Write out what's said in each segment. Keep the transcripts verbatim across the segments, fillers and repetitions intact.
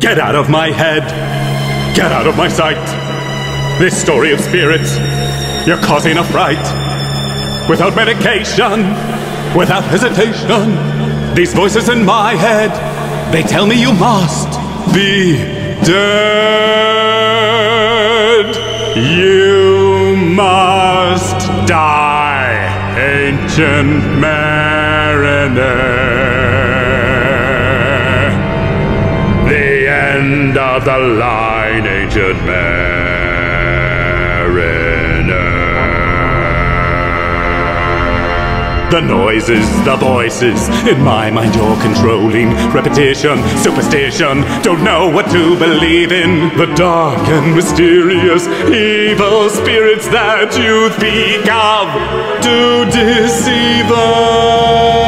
Get out of my head! Get out of my sight! This story of spirits, you're causing a fright! Without medication, without hesitation, these voices in my head, they tell me you must be dead! You must die, ancient mariner! End of the line, ancient mariner. The noises, the voices, in my mind you're controlling. Repetition, superstition, don't know what to believe in. The dark and mysterious evil spirits that you speak of do deceive us.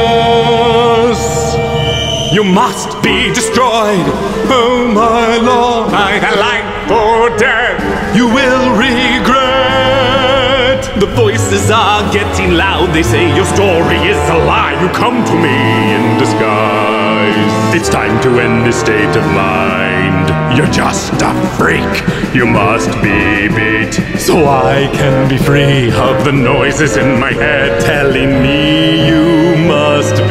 You must be destroyed, oh my lord, by the light or death, you will regret. The voices are getting loud, they say your story is a lie. You come to me in disguise, it's time to end this state of mind. You're just a freak, you must be beat, so I can be free of the noises in my head telling me you must